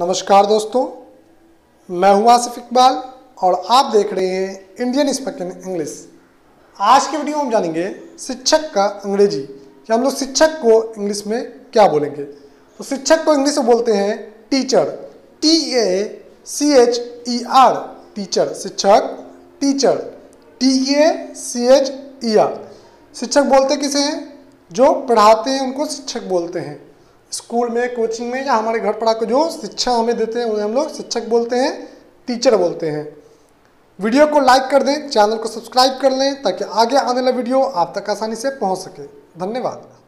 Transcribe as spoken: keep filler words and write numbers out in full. नमस्कार दोस्तों, मैं हूं आसिफ इकबाल और आप देख रहे हैं इंडियन स्पोकन इंग्लिश। आज के वीडियो में हम जानेंगे शिक्षक का अंग्रेजी, कि हम लोग शिक्षक को इंग्लिश में क्या बोलेंगे। तो शिक्षक को इंग्लिश में बोलते हैं teacher, T A C H E R, teacher. शिक्षक teacher, T A C H E R. शिक्षक बोलते किसे हैं? जो पढ़ाते हैं उनको शिक्षक बोलते हैं। स्कूल में, कोचिंग में या हमारे घर पढ़ा के जो शिक्षा हमें देते हैं उन्हें हम लोग शिक्षक बोलते हैं, टीचर बोलते हैं। वीडियो को लाइक कर दें, चैनल को सब्सक्राइब कर लें ताकि आगे आने वाला वीडियो आप तक आसानी से पहुंच सके। धन्यवाद।